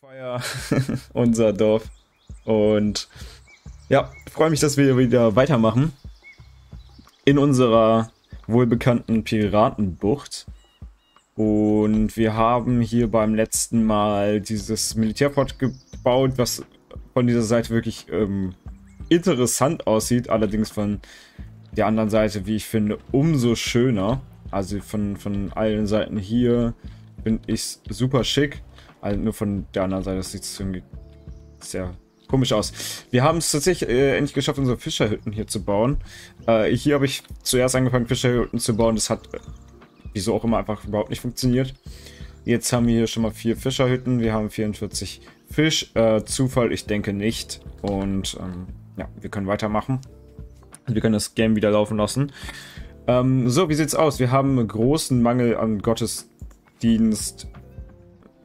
feier unser Dorf. Und ja, freue mich, dass wir wieder weitermachen. In unserer wohlbekannten Piratenbucht. Und wir haben hier beim letzten Mal dieses Militärfort gebaut, was von dieser Seite wirklich interessant aussieht. Allerdings von der anderen Seite, wie ich finde, umso schöner. Also von allen Seiten hier finde ich super schick. Also nur von der anderen Seite, das sieht irgendwie sehr komisch aus. Wir haben es tatsächlich endlich geschafft, unsere Fischerhütten hier zu bauen. Hier habe ich zuerst angefangen, Fischerhütten zu bauen. Das hat, wieso auch immer, einfach überhaupt nicht funktioniert. Jetzt haben wir hier schon mal 4 Fischerhütten. Wir haben 44 Fisch. Zufall, ich denke nicht. Und ja, wir können weitermachen. Wir können das Game wieder laufen lassen. So, wie sieht's aus? Wir haben einen großen Mangel an Gottesdienst.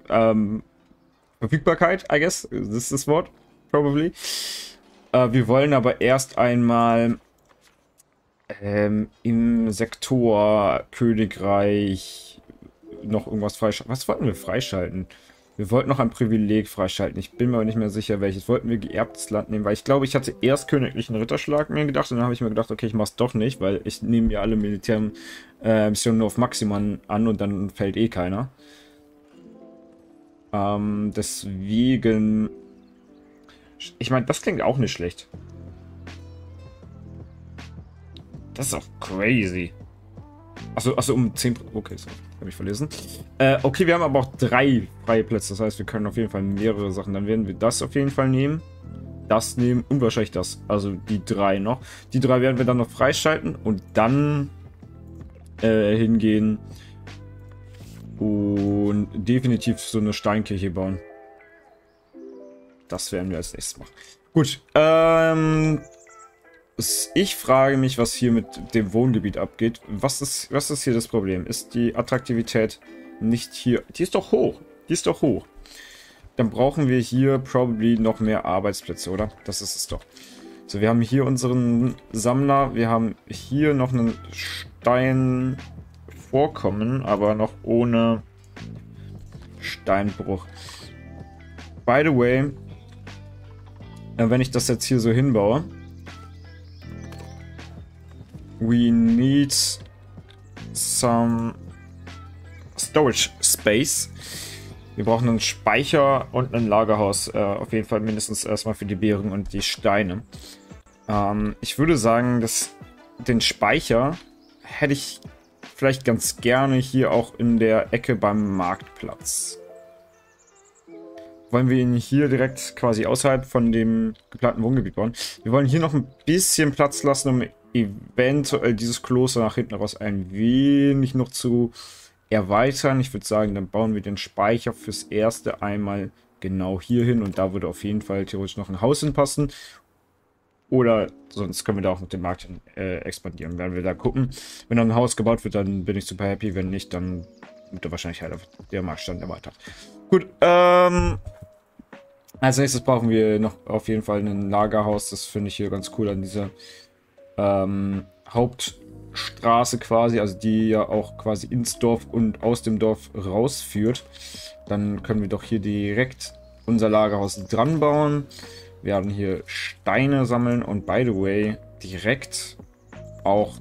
Verfügbarkeit, I guess, ist das Wort, probably. Wir wollen aber erst einmal im Sektor Königreich noch irgendwas freischalten. Was wollten wir freischalten? Wir wollten noch ein Privileg freischalten. Ich bin mir aber nicht mehr sicher, welches. Wollten wir geerbtes Land nehmen? Weil ich glaube, ich hatte erst königlichen Ritterschlag mir gedacht. Und dann habe ich mir gedacht, okay, ich mache es doch nicht, weil ich nehme ja alle Militärmissionen nur auf Maximum an und dann fällt eh keiner. Deswegen, ich meine, das klingt auch nicht schlecht. Das ist auch crazy. Achso, um 10%. Okay, so, habe ich verlesen. Okay, wir haben aber auch 3 freie Plätze. Das heißt, wir können auf jeden Fall mehrere Sachen. Dann werden wir das auf jeden Fall nehmen. Das nehmen und wahrscheinlich das. Also die 3 noch. Die 3 werden wir dann noch freischalten und dann hingehen und definitiv so eine Steinkirche bauen. Das werden wir als nächstes machen. Gut, ich frage mich, was hier mit dem Wohngebiet abgeht. Was ist hier das Problem? Ist die Attraktivität nicht hier? Die ist doch hoch. Dann brauchen wir hier probably noch mehr Arbeitsplätze, oder? Das ist es doch. So, wir haben hier unseren Sammler. Wir haben hier noch einen Stein... Vorkommen, aber noch ohne Steinbruch. By the way, wenn ich das jetzt hier so hinbaue, we need some storage space. Wir brauchen einen Speicher und ein Lagerhaus, auf jeden Fall mindestens erstmal für die Beeren und die Steine. Ich würde sagen, dass den Speicher hätte ich vielleicht ganz gerne hier auch in der Ecke beim Marktplatz. Wollen wir ihn hier direkt quasi außerhalb von dem geplanten Wohngebiet bauen? Wir wollen hier noch ein bisschen Platz lassen, um eventuell dieses Kloster nach hinten raus ein wenig noch zu erweitern. Ich würde sagen, dann bauen wir den Speicher fürs Erste einmal genau hier hin. Und da würde auf jeden Fall theoretisch noch ein Haus hinpassen. Oder sonst können wir da auch mit dem Markt expandieren. Werden wir da gucken. Wenn dann ein Haus gebaut wird, dann bin ich super happy. Wenn nicht, dann wird da wahrscheinlich halt der Marktstand erweitert. Gut, als nächstes brauchen wir noch auf jeden Fall ein Lagerhaus. Das finde ich hier ganz cool an dieser Hauptstraße quasi. Also die ja auch quasi ins Dorf und aus dem Dorf rausführt. Dann können wir doch hier direkt unser Lagerhaus dran bauen. Wir werden hier Steine sammeln und by the way direkt auch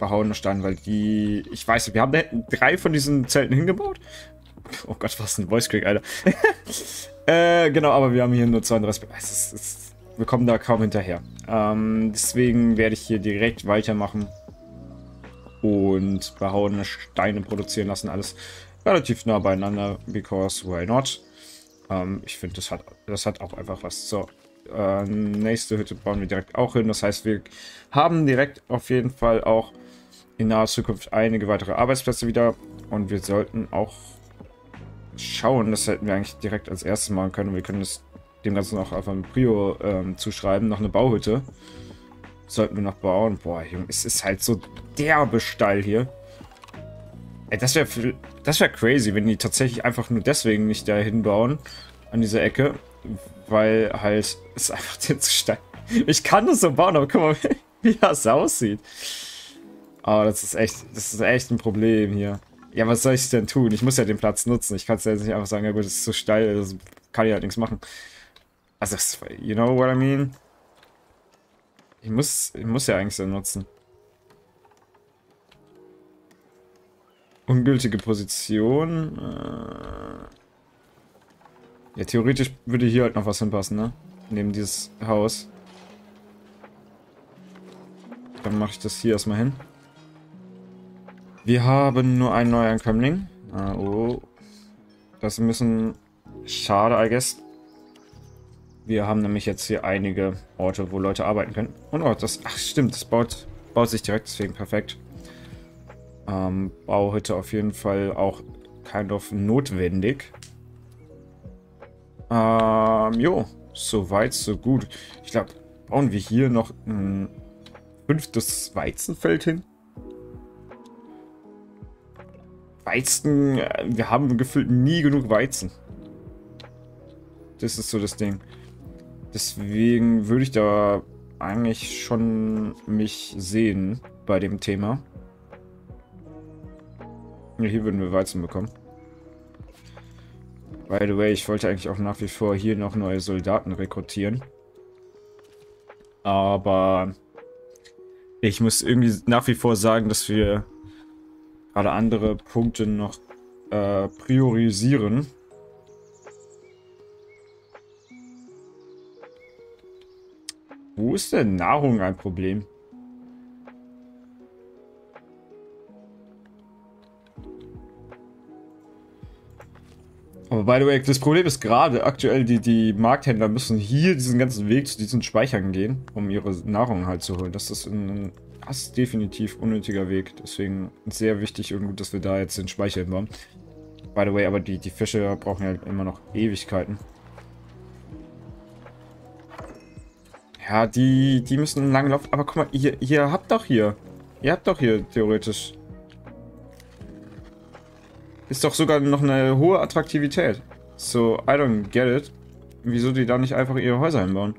behauene Steine, weil die, ich weiß nicht, wir haben da hinten 3 von diesen Zelten hingebaut. Oh Gott, was ein Voice Crack, Alter. Genau, aber wir haben hier nur 32. Wir kommen da kaum hinterher. Deswegen werde ich hier direkt weitermachen und behauene Steine produzieren lassen. Alles relativ nah beieinander, because why not? Ich finde, das hat auch einfach was. So. Nächste Hütte bauen wir direkt auch hin. Das heißt, wir haben direkt auf jeden Fall auch in naher Zukunft einige weitere Arbeitsplätze wieder. Und wir sollten auch schauen, das hätten wir eigentlich direkt als erstes machen können. Wir können das dem Ganzen auch einfach ein Prio zuschreiben. Noch eine Bauhütte sollten wir noch bauen. Boah, Junge, es ist halt so derbe steil hier. Ey, das wär crazy, wenn die tatsächlich einfach nur deswegen nicht dahin bauen, an dieser Ecke. Weil halt es einfach zu steil. Ich kann das so bauen, aber guck mal, wie das aussieht. Oh, das ist echt ein Problem hier. Ja, was soll ich denn tun? Ich muss ja den Platz nutzen. Ich kann es ja jetzt nicht einfach sagen, ja gut, es ist so steil, das kann ich halt nichts machen. Also, you know what I mean? Ich muss ja eigentlich so nutzen. Ungültige Position. Ja, theoretisch würde hier halt noch was hinpassen, ne? Neben dieses Haus. Dann mache ich das hier erstmal hin. Wir haben nur einen Neuankömmling. Oh. Das müssen... Schade, I guess. Wir haben nämlich jetzt hier einige Orte, wo Leute arbeiten können. Und oh, das... Ach stimmt, das baut sich direkt, deswegen perfekt. Bauhütte auf jeden Fall auch kind of notwendig. Jo. Soweit, so gut. Ich glaube, bauen wir hier noch ein 5. Weizenfeld hin. Weizen, wir haben gefühlt nie genug Weizen. Das ist so das Ding. Deswegen würde ich da eigentlich schon mich sehen bei dem Thema. Hier würden wir Weizen bekommen. By the way, ich wollte eigentlich auch nach wie vor hier noch neue Soldaten rekrutieren. Aber ich muss irgendwie nach wie vor sagen, dass wir gerade andere Punkte noch priorisieren. Wo ist denn Nahrung ein Problem? Aber by the way, das Problem ist gerade aktuell, die Markthändler müssen hier diesen ganzen Weg zu diesen Speichern gehen, um ihre Nahrung halt zu holen. Das ist definitiv unnötiger Weg, deswegen sehr wichtig und gut, dass wir da jetzt den Speicher hinbauen. By the way, aber die Fische brauchen ja immer noch Ewigkeiten. Ja, die müssen einen langen Lauf... Aber guck mal, ihr habt doch hier theoretisch... Ist doch sogar noch eine hohe Attraktivität. So, I don't get it. Wieso die da nicht einfach ihre Häuser hinbauen?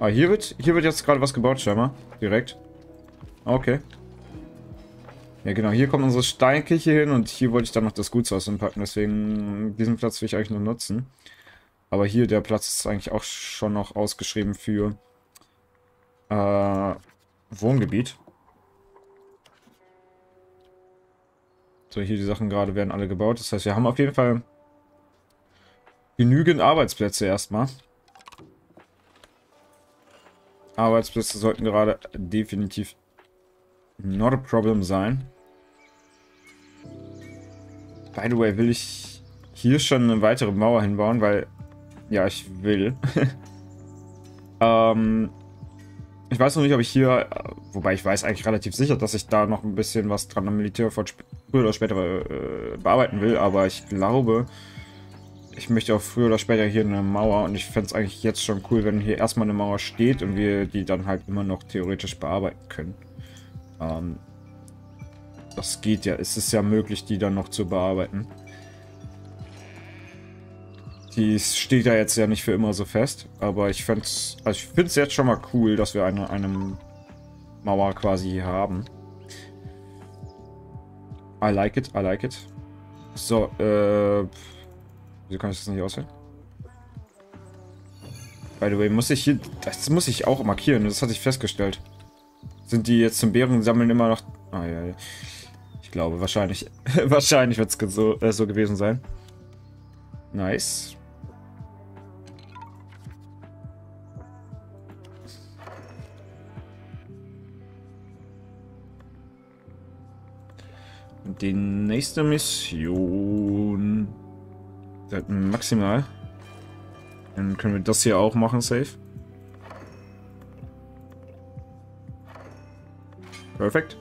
Ah, hier wird jetzt gerade was gebaut, scheinbar. Direkt. Okay. Ja genau, hier kommt unsere Steinkirche hin und hier wollte ich dann noch das Gutshaus hinpacken. Deswegen, diesen Platz will ich eigentlich nur nutzen. Aber hier, der Platz ist eigentlich auch schon noch ausgeschrieben für Wohngebiet. So, hier die Sachen gerade werden alle gebaut. Das heißt, wir haben auf jeden Fall genügend Arbeitsplätze erstmal. Arbeitsplätze sollten gerade definitiv not a problem sein. By the way, will ich hier schon eine weitere Mauer hinbauen, weil... Ja, ich will. Ich weiß noch nicht, ob ich hier... Wobei, ich weiß eigentlich relativ sicher, dass ich da noch ein bisschen was dran am Militärfort früher oder später bearbeiten will. Aber ich glaube, ich möchte auch früher oder später hier eine Mauer. Und ich fände es eigentlich jetzt schon cool, wenn hier erstmal eine Mauer steht und wir die dann halt immer noch theoretisch bearbeiten können. Das geht ja. Es ist ja möglich, die dann noch zu bearbeiten. Die steht da jetzt ja nicht für immer so fest, aber ich finde es jetzt schon mal cool, dass wir eine Mauer quasi haben. I like it, I like it. So, wieso kann ich das nicht auswählen? By the way, muss ich hier... Das muss ich auch markieren, das hatte ich festgestellt. Sind die jetzt zum Bärensammeln immer noch... Ah, ja, ja. Ich glaube, wahrscheinlich wird es so gewesen sein. Nice. Die nächste Mission. Maximal. Dann können wir das hier auch machen, safe. Perfekt.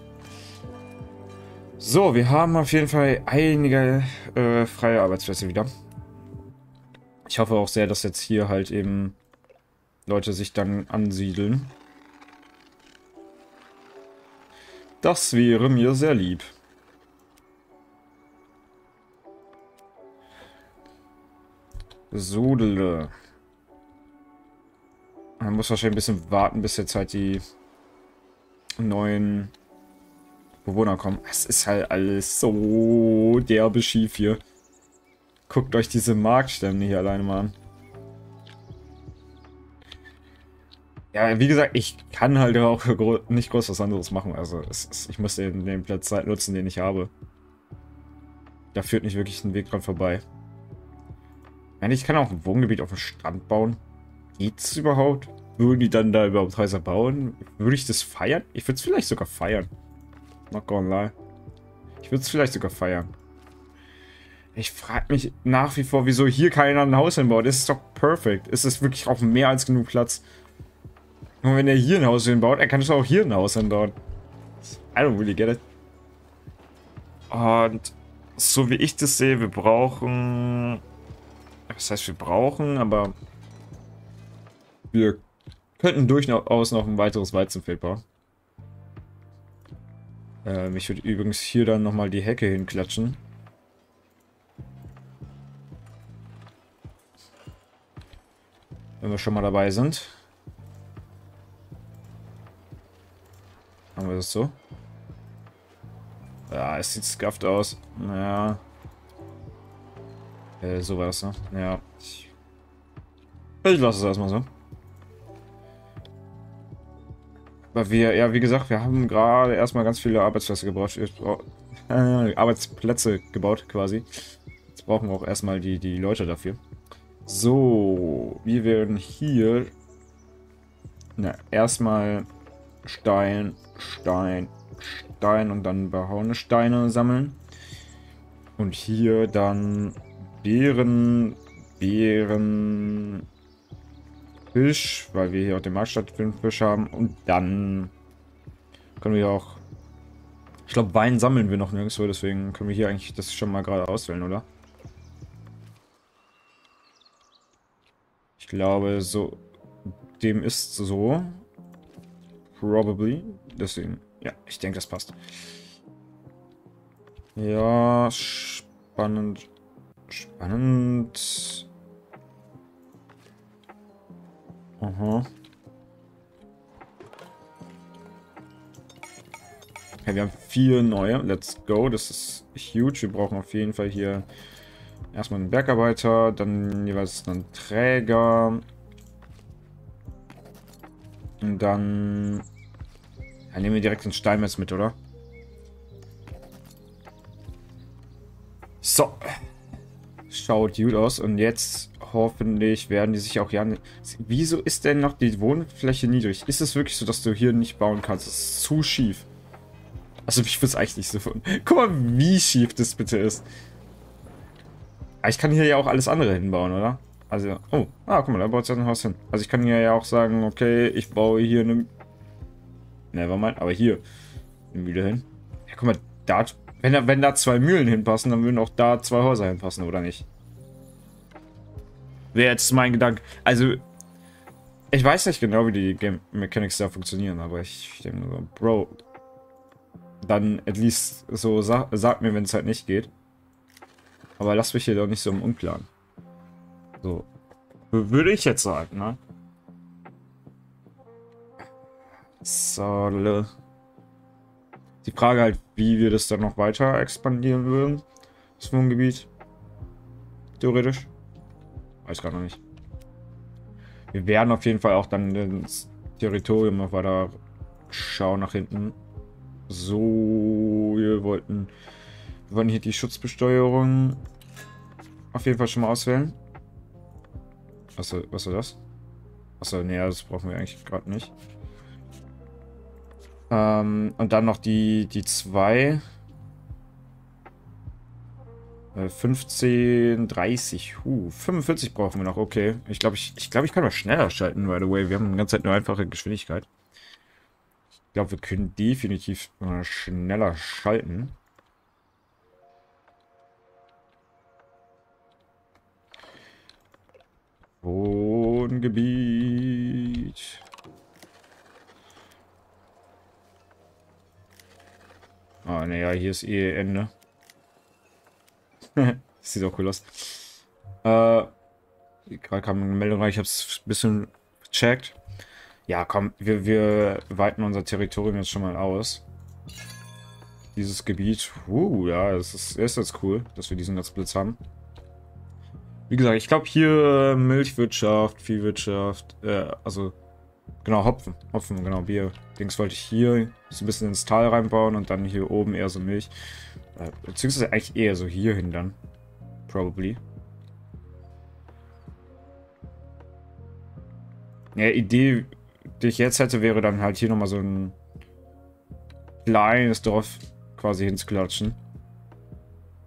So, wir haben auf jeden Fall einige freie Arbeitsplätze wieder. Ich hoffe auch sehr, dass jetzt hier halt eben Leute sich dann ansiedeln. Das wäre mir sehr lieb. Sudele. Man muss wahrscheinlich ein bisschen warten, bis jetzt halt die neuen Bewohner kommen. Es ist halt alles so derbe schief hier. Guckt euch diese Marktstände hier alleine mal an. Ja, wie gesagt, ich kann halt auch nicht groß was anderes machen. Also ich muss den Platz nutzen, den ich habe. Da führt nicht wirklich ein Weg dran vorbei. Ich kann auch ein Wohngebiet auf dem Strand bauen. Geht's überhaupt? Würden die dann da überhaupt Häuser bauen? Würde ich das feiern? Ich würde es vielleicht sogar feiern. Not gonna lie. Ich würde es vielleicht sogar feiern. Ich frage mich nach wie vor, wieso hier keiner ein Haus hinbaut. Das ist doch perfekt. Es ist wirklich auch mehr als genug Platz. Und wenn er hier ein Haus hinbaut, er kann es auch hier ein Haus hinbauen. I don't really get it. Und so wie ich das sehe, wir brauchen... Das heißt, wir brauchen, aber wir könnten durchaus noch ein weiteres Weizenfeld bauen. Ich würde übrigens hier dann nochmal die Hecke hinklatschen. Wenn wir schon mal dabei sind. Machen wir das so? Ja, es sieht scuffed aus. Naja. So war das, ne? Ja. Ich lasse es erstmal so. Weil wir, ja, wie gesagt, wir haben gerade erstmal ganz viele Arbeitsplätze gebaut. Arbeitsplätze gebaut, quasi. Jetzt brauchen wir auch erstmal die Leute dafür. So, wir werden hier. Na, erstmal Stein und dann behauene Steine sammeln. Und hier dann. Beeren, Fisch, weil wir hier auf dem Marktstadt Fisch haben. Und dann können wir auch, ich glaube, Wein sammeln wir noch nirgendwo, deswegen können wir hier eigentlich das schon mal gerade auswählen, oder? Ich glaube, so, dem ist so. Probably. Deswegen, ja, ich denke, das passt. Ja, spannend. Spannend. Aha. Okay, wir haben 4 neue. Let's go. Das ist huge. Wir brauchen auf jeden Fall hier erstmal einen Bergarbeiter, dann jeweils einen Träger. Und dann ja, nehmen wir direkt den Steinmetz mit, oder? So. Schaut gut aus und jetzt hoffentlich werden die sich auch ja. Wieso ist denn noch die Wohnfläche niedrig? Ist es wirklich so, dass du hier nicht bauen kannst? Das ist zu schief. Also ich würde es eigentlich nicht so. Guck mal, wie schief das bitte ist. Aber ich kann hier ja auch alles andere hinbauen, oder? Also, oh, guck mal, da baut es ja ein Haus hin. Also ich kann hier ja auch sagen, okay, ich baue hier eine... Nevermind, aber hier eine Mühle hin. Ja, guck mal, da... Wenn da 2 Mühlen hinpassen, dann würden auch da 2 Häuser hinpassen, oder nicht? Wäre jetzt mein Gedanke. Also, ich weiß nicht genau, wie die Game Mechanics da funktionieren, aber ich denke nur so, Bro, dann at least so, sag mir, wenn es halt nicht geht. Aber lass mich hier doch nicht so im Unklaren. So, würde ich jetzt sagen, ne? So, die Frage halt, wie wir das dann noch weiter expandieren würden, das Wohngebiet. Theoretisch. Weiß gar nicht. Wir werden auf jeden Fall auch dann ins Territorium noch weiter schauen nach hinten. So, wir wollten hier die Schutzbesteuerung auf jeden Fall schon mal auswählen. Was war das? Achso, nee, das brauchen wir eigentlich gerade nicht. Und dann noch die 2. 15, 30, 45 brauchen wir noch, okay. Ich glaube, ich kann mal schneller schalten, by the way. Wir haben die ganze Zeit nur einfache Geschwindigkeit. Ich glaube, wir können definitiv schneller schalten. Wohngebiet. Ah, naja, hier ist eh Ende. Sieht auch cool aus. Gerade kam eine Meldung rein, ich habe es ein bisschen gecheckt. Ja, komm, wir weiten unser Territorium jetzt schon mal aus. Dieses Gebiet. Ja, es ist jetzt cool, dass wir diesen ganzen Blitz haben. Wie gesagt, ich glaube hier Milchwirtschaft, Viehwirtschaft, also genau Hopfen, genau Bier. Dings wollte ich hier so ein bisschen ins Tal reinbauen und dann hier oben eher so Milch. Beziehungsweise eigentlich eher so hier hin dann. Probably. Ja, Idee, die ich jetzt hätte, wäre dann halt hier nochmal so ein kleines Dorf quasi hinzuklatschen.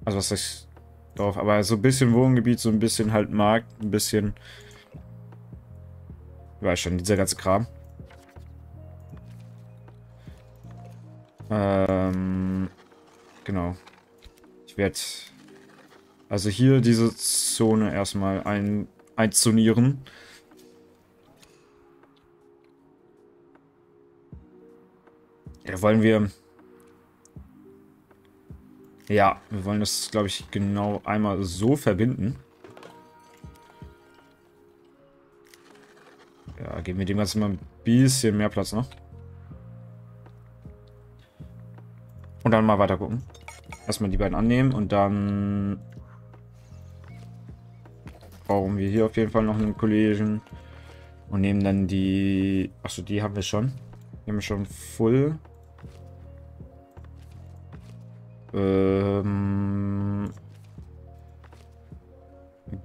Also was heißt Dorf, aber so ein bisschen Wohngebiet, so ein bisschen halt Markt, ein bisschen... Weiß schon, dieser ganze Kram. Genau. Ich werde also hier diese Zone erstmal einzonieren. Ja, wollen wir... Ja, wir wollen das, glaube ich, genau einmal so verbinden. Ja, geben wir dem Ganzen mal ein bisschen mehr Platz noch. Und dann mal weiter gucken. Erstmal die beiden annehmen und dann brauchen wir hier auf jeden Fall noch einen Kollegen. Und nehmen dann die... Achso, die haben wir schon. Die haben wir schon voll. Wo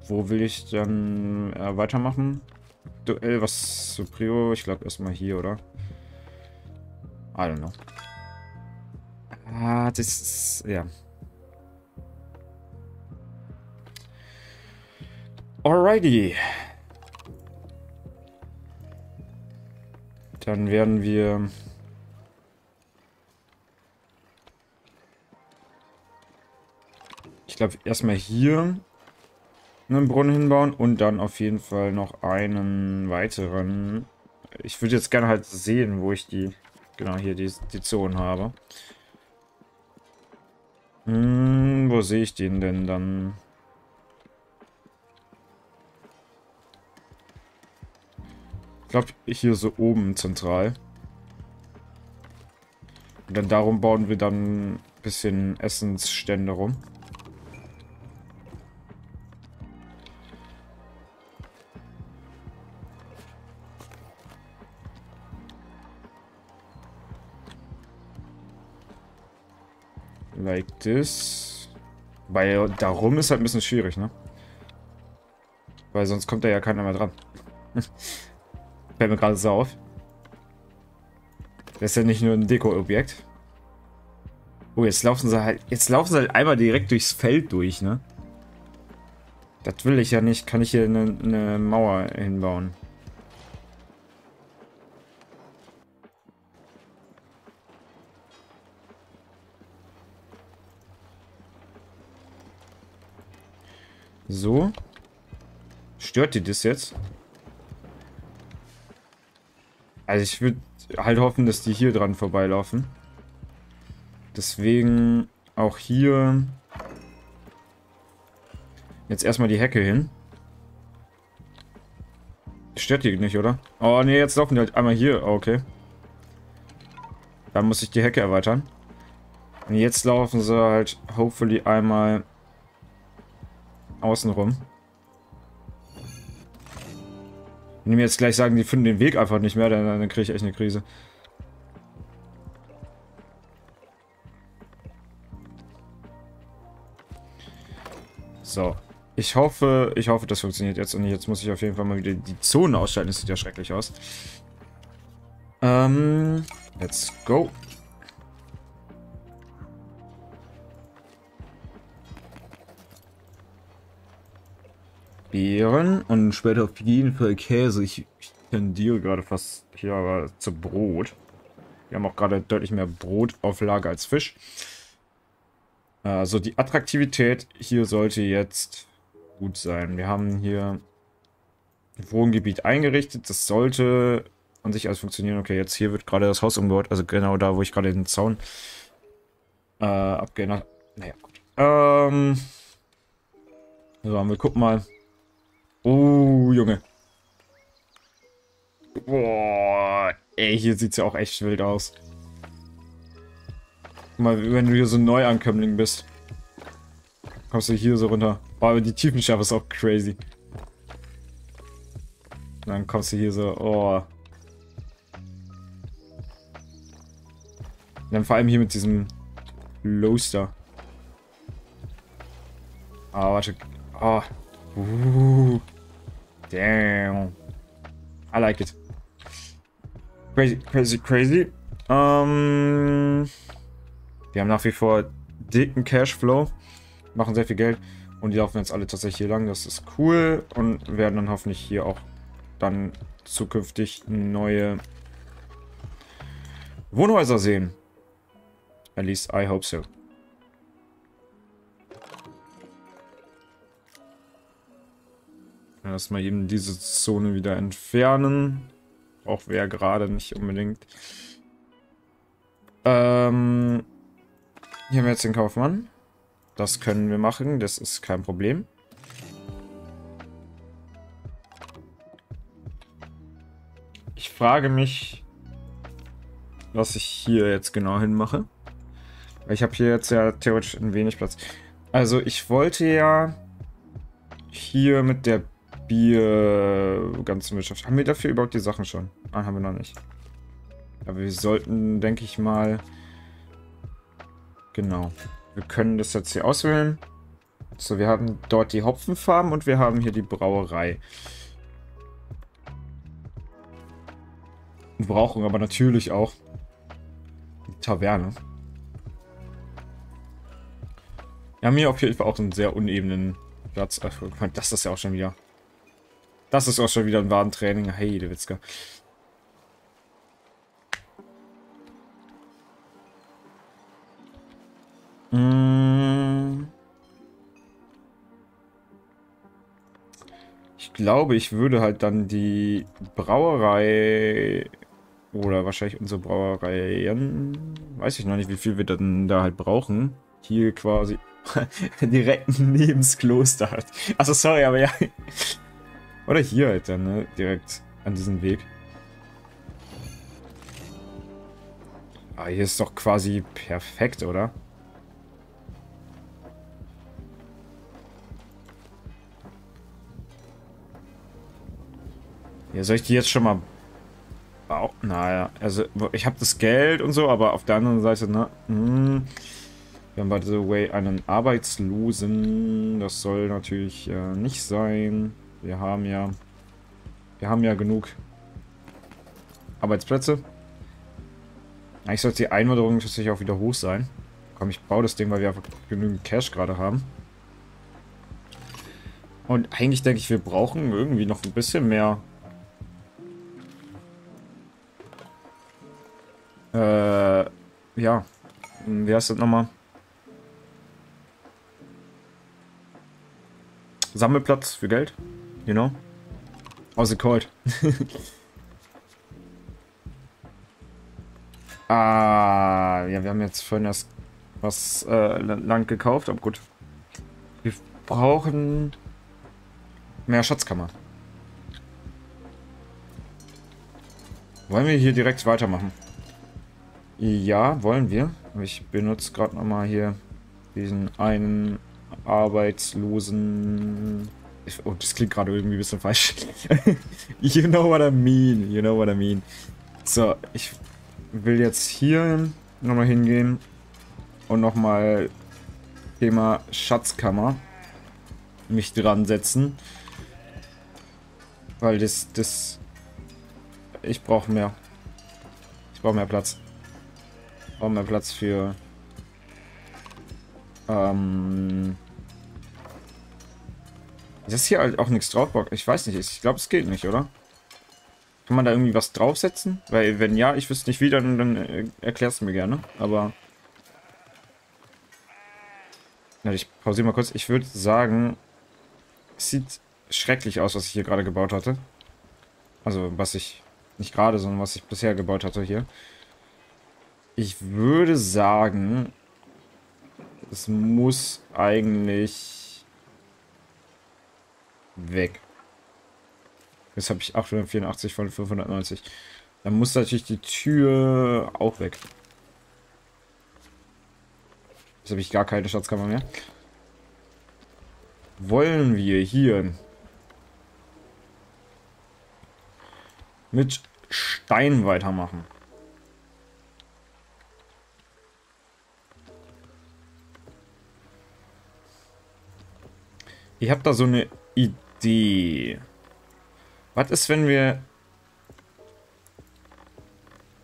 will ich dann weitermachen? Duell, was zu Prio? Ich glaube erstmal hier, oder? I don't know. Ah, das ist, ja. Alrighty. Dann werden wir... Ich glaube, erstmal hier einen Brunnen hinbauen und dann auf jeden Fall noch einen weiteren. Ich würde jetzt gerne halt sehen, wo ich die, genau hier die Zonen habe. Wo sehe ich den denn dann? Ich glaube, hier so oben zentral. Und dann darum bauen wir dann ein bisschen Essensstände rum. Like this. Weil darum ist halt ein bisschen schwierig, ne? Weil sonst kommt da ja keiner mehr dran. Fällt mir gerade so auf. Das ist ja nicht nur ein Deko-Objekt. Oh, jetzt laufen sie halt einmal direkt durchs Feld durch, ne? Das will ich ja nicht. Kann ich hier eine Mauer hinbauen? So. Stört dir das jetzt? Also ich würde halt hoffen, dass die hier dran vorbeilaufen. Deswegen auch hier jetzt erstmal die Hecke hin. Stört die nicht, oder? Oh ne, jetzt laufen die halt einmal hier. Oh, okay. Dann muss ich die Hecke erweitern. Und jetzt laufen sie halt hopefully einmal außenrum. Wenn die mir jetzt gleich sagen, die finden den Weg einfach nicht mehr, dann kriege ich echt eine Krise. So. Ich hoffe, das funktioniert jetzt. Und jetzt muss ich auf jeden Fall mal wieder die Zone ausschalten. Das sieht ja schrecklich aus. Let's go. Beeren und später auf jeden Fall Käse. Ich tendiere gerade fast hier aber zu Brot. Wir haben auch gerade deutlich mehr Brotauflage als Fisch. Also die Attraktivität hier sollte jetzt gut sein. Wir haben hier ein Wohngebiet eingerichtet. Das sollte an sich alles funktionieren. Okay, jetzt hier wird gerade das Haus umgebaut. Also genau da, wo ich gerade den Zaun abgeändert habe. Naja, gut. So, wir gucken mal. Oh, Junge. Boah, ey, hier sieht es ja auch echt wild aus. Guck mal, wenn du hier so ein Neuankömmling bist, kommst du hier so runter. Aber die Tiefenschärfe ist auch crazy. Und dann kommst du hier so, oh. Und dann vor allem hier mit diesem Loaster. Ah, oh, warte. Oh. Damn. I like it. Crazy, crazy, crazy. Wir haben nach wie vor dicken Cashflow. Machen sehr viel Geld. Und die laufen jetzt alle tatsächlich hier lang. Das ist cool. Und werden dann hoffentlich hier auch dann zukünftig neue Wohnhäuser sehen. At least I hope so. Erstmal eben diese Zone wieder entfernen. Auch wer gerade nicht unbedingt. Hier haben wir jetzt den Kaufmann. Das können wir machen, das ist kein Problem. Ich frage mich, was ich hier jetzt genau hinmache. Ich habe hier jetzt ja theoretisch ein wenig Platz. Also ich wollte ja hier mit der ganzen Wirtschaft. Haben wir dafür überhaupt die Sachen schon? Nein, haben wir noch nicht. Aber wir sollten, denke ich mal, genau. Wir können das jetzt hier auswählen. So, wir haben dort die Hopfenfarm und wir haben hier die Brauerei. Wir brauchen aber natürlich auch die Taverne. Wir haben hier auf jeden Fall auch einen sehr unebenen Platz. Das ist ja auch schon wieder. Das ist auch schon wieder ein Wadentraining. Hey, der Witzka. Ich glaube, ich würde halt dann die Brauerei oder wahrscheinlich unsere Brauereien, weiß ich noch nicht, wie viel wir dann da halt brauchen. Hier quasi direkt neben das Kloster halt. Also sorry, aber ja. Oder hier halt dann, ne? Direkt an diesem Weg. Ah, hier ist doch quasi perfekt, oder? Ja, soll ich die jetzt schon mal bauen? Naja, also ich habe das Geld und so, aber auf der anderen Seite, ne? Wir haben by the way einen Arbeitslosen. Das soll natürlich nicht sein. Wir haben ja genug Arbeitsplätze. Eigentlich sollte die Einwanderung tatsächlich auch wieder hoch sein. Komm, ich baue das Ding, weil wir einfach genügend Cash gerade haben. Und eigentlich denke ich, wir brauchen irgendwie noch ein bisschen mehr ja. Wie heißt das nochmal? Sammelplatz für Geld. You know? How's it called? Ah, ja, wir haben jetzt vorhin erst was Land gekauft, aber gut. Wir brauchen mehr Schatzkammer. Wollen wir hier direkt weitermachen? Ja, wollen wir. Ich benutze gerade nochmal hier diesen einen Arbeitslosen. Oh, das klingt gerade irgendwie ein bisschen falsch. You know what I mean. You know what I mean. So, ich will jetzt hier nochmal hingehen. Und nochmal Thema Schatzkammer. Mich dran setzen. Weil das... Ich brauche mehr. Ich brauche mehr Platz. Ich brauche mehr Platz für... Das ist hier halt auch nichts drauf. Ich weiß nicht, ich glaube, es geht nicht, oder? Kann man da irgendwie was draufsetzen? Weil, wenn ja, ich wüsste nicht wie, dann erklärst du mir gerne. Aber. Na, ich pausiere mal kurz. Ich würde sagen, es sieht schrecklich aus, was ich hier gerade gebaut hatte. Also, was ich. Nicht gerade, sondern was ich bisher gebaut hatte hier. Ich würde sagen, es muss eigentlich. Weg. Jetzt habe ich 884 von 590. Dann muss natürlich die Tür auch weg. Jetzt habe ich gar keine Schatzkammer mehr. wollen wir hier mit Stein weitermachen. Ich habe da so eine Idee. Was ist, wenn wir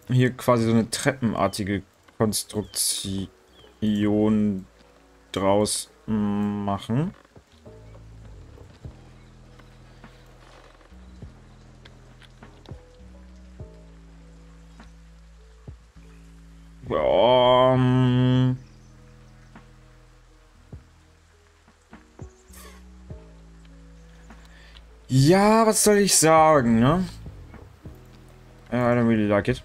hier quasi so eine treppenartige Konstruktion draus machen? Ja, was soll ich sagen, ne? I don't really like it.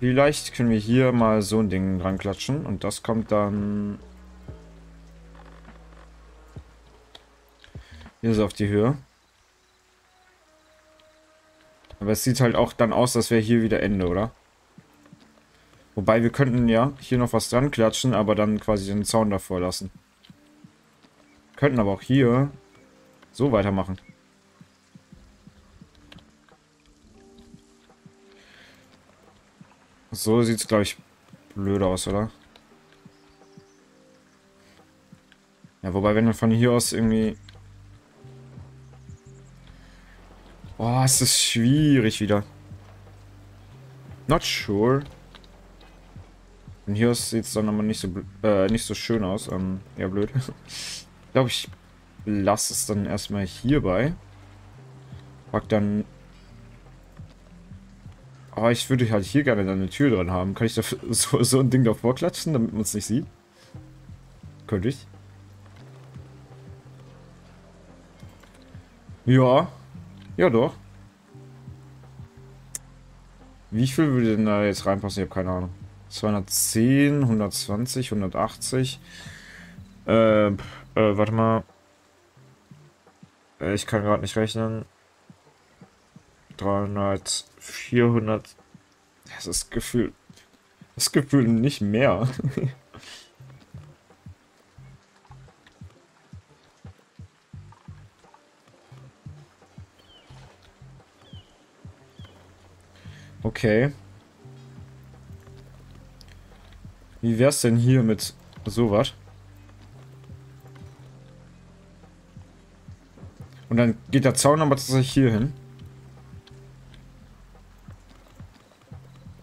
Vielleicht können wir hier mal so ein Ding dran klatschen und das kommt dann hier so auf die Höhe. Aber es sieht halt auch dann aus, dass wir hier wieder Ende, oder? Wobei wir könnten ja hier noch was dran klatschen, aber dann quasi den Zaun davor lassen. Könnten aber auch hier so weitermachen. So sieht es, glaube ich, blöd aus, oder? Ja, wobei, wenn wir von hier aus irgendwie... Oh, es ist schwierig wieder. Not sure. Und hier sieht es dann aber nicht so schön aus. Ja, blöd. Ich glaube, ich lasse es dann erstmal hierbei. Pack dann... Aber ich würde halt hier gerne dann eine Tür dran haben. Kann ich da so ein Ding davor klatschen, damit man es nicht sieht? Könnte ich. Ja. Ja, doch. Wie viel würde denn da jetzt reinpassen? Ich habe keine Ahnung. 210, 120, 180. Warte mal. Ich kann gerade nicht rechnen. 300, 400. Das ist gefühlt. Das Gefühl nicht mehr. Okay. Wie wär's denn hier mit sowas? Und dann geht der Zaun aber tatsächlich hier hin.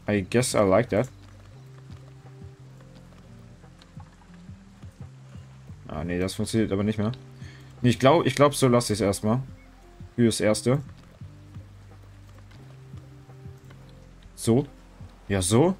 I guess I like that. Ah ne, das funktioniert aber nicht mehr. Nee, ich glaube, so lasse ich es erstmal. Fürs Erste. So. Ja, so.